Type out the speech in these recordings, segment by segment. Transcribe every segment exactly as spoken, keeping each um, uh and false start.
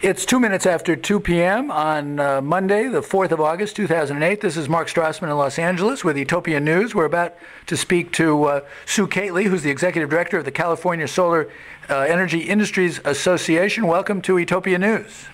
It's two minutes after two p m on uh, Monday, the fourth of August, two thousand eight. This is Mark Strassman in Los Angeles with Etopia News. We're about to speak to uh, Sue Kately, who's the Executive Director of the California Solar uh, Energy Industries Association. Welcome to Etopia News.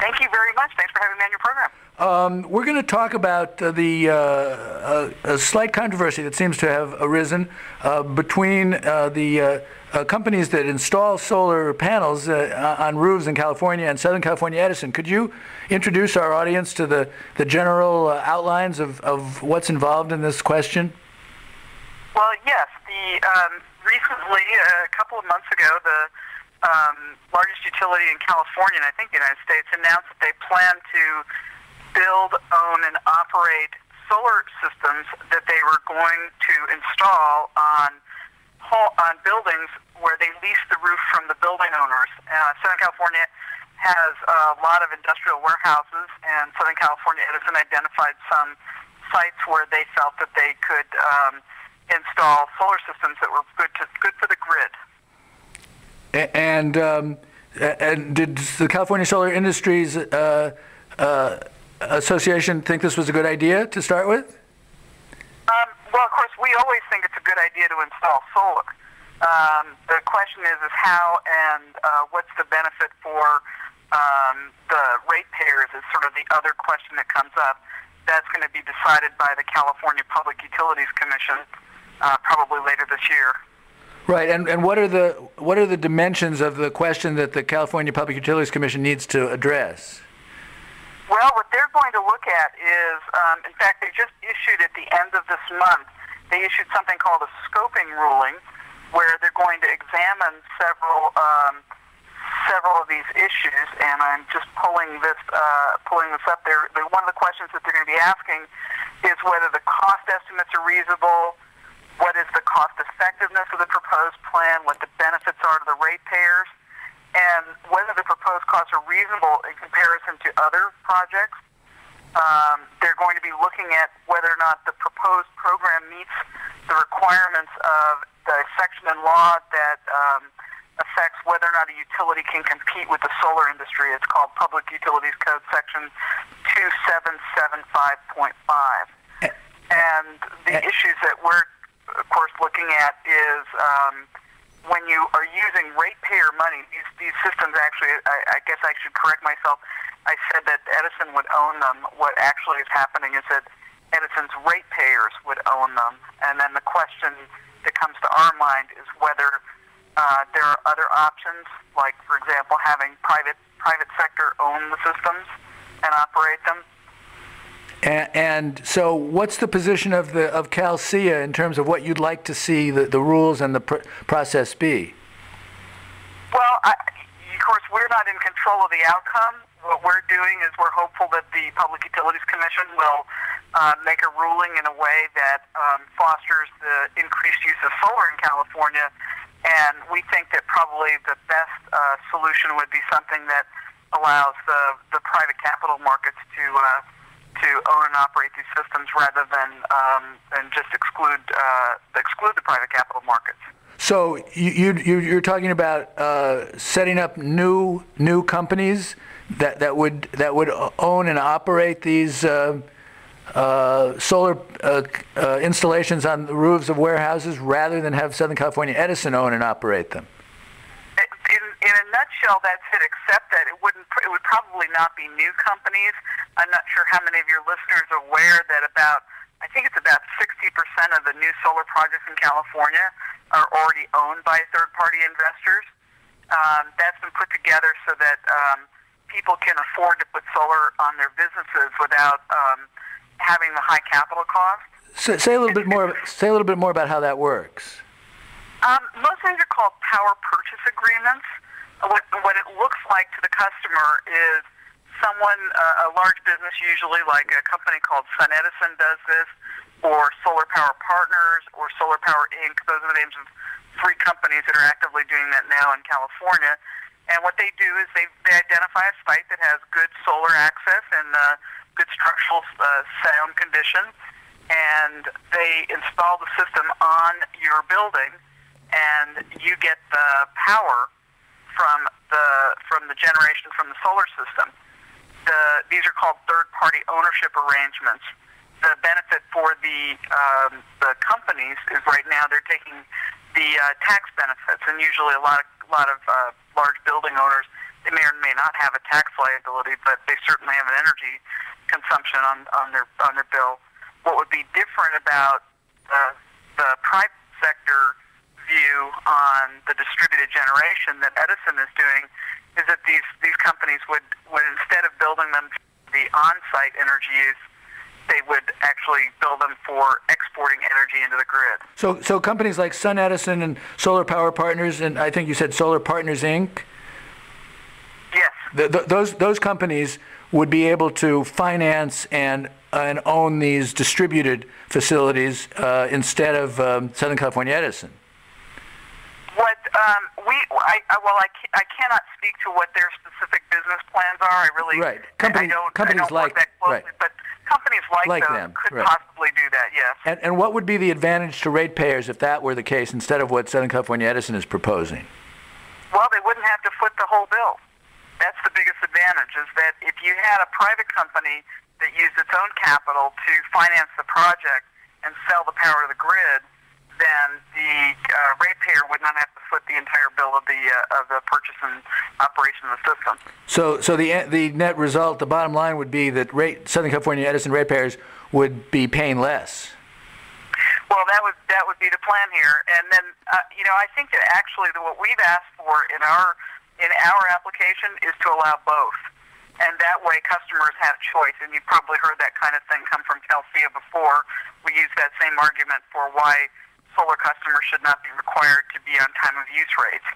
Thank you very much. Thanks for having me on your program. Um, we're going to talk about uh, the uh, uh, a slight controversy that seems to have arisen uh, between uh, the uh, uh, companies that install solar panels uh, on roofs in California and Southern California Edison. Could you introduce our audience to the, the general uh, outlines of, of what's involved in this question? Well, yes. The, um, recently, a couple of months ago, the um, largest utility in California, and I think the United States, announced that they plan to build, own, and operate solar systems that they were going to install on on buildings where they lease the roof from the building owners. Uh, Southern California has a lot of industrial warehouses, and Southern California Edison identified some sites where they felt that they could um, install solar systems that were good to good for the grid. And um, and did the California Solar Industries Uh, Uh, association think this was a good idea to start with? Um, well, of course, we always think it's a good idea to install solar. Um, the question is, is how and uh, what's the benefit for um, the ratepayers is sort of the other question that comes up. That's going to be decided by the California Public Utilities Commission uh, probably later this year. Right, and, and what are the what are the dimensions of the question that the California Public Utilities Commission needs to address? Well, what they're going to look at is, um, in fact, they just issued at the end of this month, they issued something called a scoping ruling, where they're going to examine several um, several of these issues. And I'm just pulling this uh, pulling this up there. One of the questions that they're going to be asking is whether the cost estimates are reasonable, what is the cost effectiveness of the proposed plan, what the benefits are to the ratepayers, and whether the proposed costs are reasonable in comparison to other projects. Um, they're going to be looking at whether or not the proposed program meets the requirements of the section in law that um, affects whether or not a utility can compete with the solar industry. It's called Public Utilities Code Section twenty-seven seventy-five point five. And the issues that we're, of course, looking at is um, when you are using ratepayer money, these, these systems actually, I, I guess I should correct myself, I said that Edison would own them. What actually is happening is that Edison's ratepayers would own them. And then the question that comes to our mind is whether uh, there are other options, like, for example, having private private sector own the systems and operate them. And, and so, what's the position of the of CalSEA in terms of what you'd like to see the, the rules and the pr process be? Well, I, of course, we're not in control of the outcome. What we're doing is we're hopeful that the Public Utilities Commission will uh, make a ruling in a way that um, fosters the increased use of solar in California. And we think that probably the best uh, solution would be something that allows the the private capital markets to. Uh, to own and operate these systems rather than um, and just exclude uh, exclude the private capital markets. So you, you you're talking about uh, setting up new new companies that that would that would own and operate these uh, uh, solar uh, uh, installations on the roofs of warehouses rather than have Southern California Edison own and operate them. In a nutshell, that's it, except that it wouldn't, it would probably not be new companies. I'm not sure how many of your listeners are aware that about, I think it's about sixty percent of the new solar projects in California are already owned by third-party investors. Um, that's been put together so that um, people can afford to put solar on their businesses without um, having the high capital cost. So, say a little bit more. Say a little bit more about how that works. Um, most things are called power purchase agreements. What, what it looks like to the customer is someone, uh, a large business usually, like a company called SunEdison does this, or Solar Power Partners, or Solar Power Incorporated. Those are the names of three companies that are actively doing that now in California. And what they do is they, they identify a site that has good solar access and uh, good structural uh, sound condition, and they install the system on your building, and you get the power from the from the generation from the solar system. The, these are called third-party ownership arrangements. The benefit for the um, the companies is right now they're taking the uh, tax benefits, and usually a lot of a lot of uh, large building owners, they may or may not have a tax liability, but they certainly have an energy consumption on on their on their bill. What would be different about uh, the private sector view on the distributed generation that Edison is doing is that these these companies would, would instead of building them for the on-site energy use, they would actually build them for exporting energy into the grid. So, so companies like SunEdison and Solar Power Partners, and I think you said Solar Partners Incorporated. Yes. The, the, those those companies would be able to finance and uh, and own these distributed facilities uh, instead of um, Southern California Edison. What um, we, I, I, well, I, ca I cannot speak to what their specific business plans are. I really, right. Company, I, I don't, companies I don't like, work that closely, right. But companies like, like them could right. possibly do that, yes. And, and what would be the advantage to ratepayers if that were the case instead of what Southern California Edison is proposing? Well, they wouldn't have to foot the whole bill. That's the biggest advantage, is that if you had a private company that used its own capital to finance the project and sell the power to the grid, then the uh, ratepayer would not have to foot the entire bill of the uh, of the purchase and operation of the system. So, so the the net result, the bottom line, would be that rate, Southern California Edison ratepayers would be paying less. Well, that would that would be the plan here, and then uh, you know, I think that actually the, what we've asked for in our in our application is to allow both, and that way customers have choice. And you've probably heard that kind of thing come from CalFIA before. We used that same argument for why solar customers should not be required to be on time of use rates.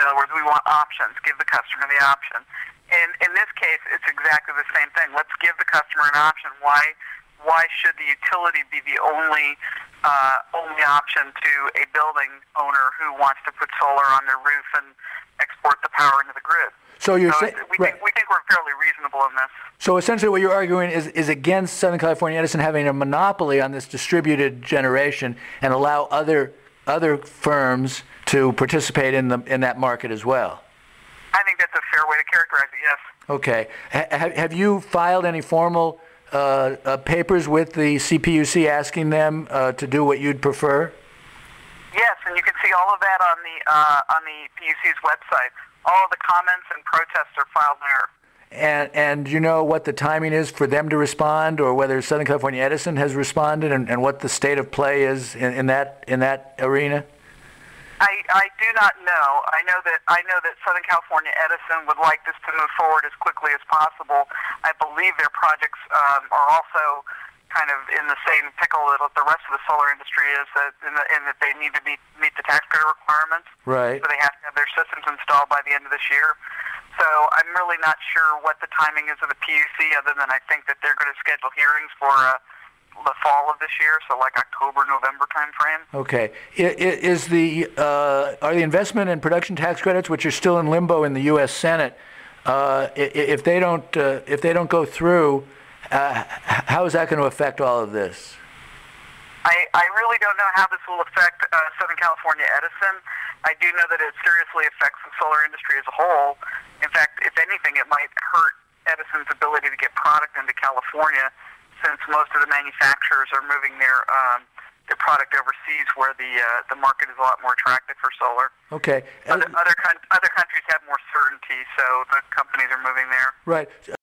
In other words, we want options. Give the customer the option. And in this case, it's exactly the same thing. Let's give the customer an option. Why? Why should the utility be the only uh, only option to a building owner who wants to put solar on their roof and export the power into the grid? So you're so saying we, right. think, we think we're fairly reasonable in this. So essentially, what you're arguing is is against Southern California Edison having a monopoly on this distributed generation and allow other other firms to participate in the in that market as well. I think that's a fair way to characterize it. Yes. Okay. H have you filed any formal uh, uh, papers with the C P U C asking them uh, to do what you'd prefer? Yes, and you can see all of that on the uh, on the P U C's website. All the comments and protests are filed there. And, and you know what the timing is for them to respond, or whether Southern California Edison has responded, and, and what the state of play is in, in that in that arena? I, I do not know. I know that I know that Southern California Edison would like this to move forward as quickly as possible. I believe their projects um, are also kind of in the same pickle that the rest of the solar industry is, uh, in, the, in that they need to be, meet the taxpayer requirements. Right. So they have to have their systems installed by the end of this year. So I'm really not sure what the timing is of the P U C, other than I think that they're going to schedule hearings for uh, the fall of this year, so like October, November time frame. Okay. Is the, uh, are the investment and production tax credits, which are still in limbo in the U S Senate, uh, if they don't, uh, if they don't go through, Uh, how is that going to affect all of this? I, I really don't know how this will affect uh, Southern California Edison. I do know that it seriously affects the solar industry as a whole. In fact, if anything, it might hurt Edison's ability to get product into California, since most of the manufacturers are moving their um, their product overseas, where the uh, the market is a lot more attractive for solar. Okay. Other other, con other countries have more certainty, so the companies are moving there. Right.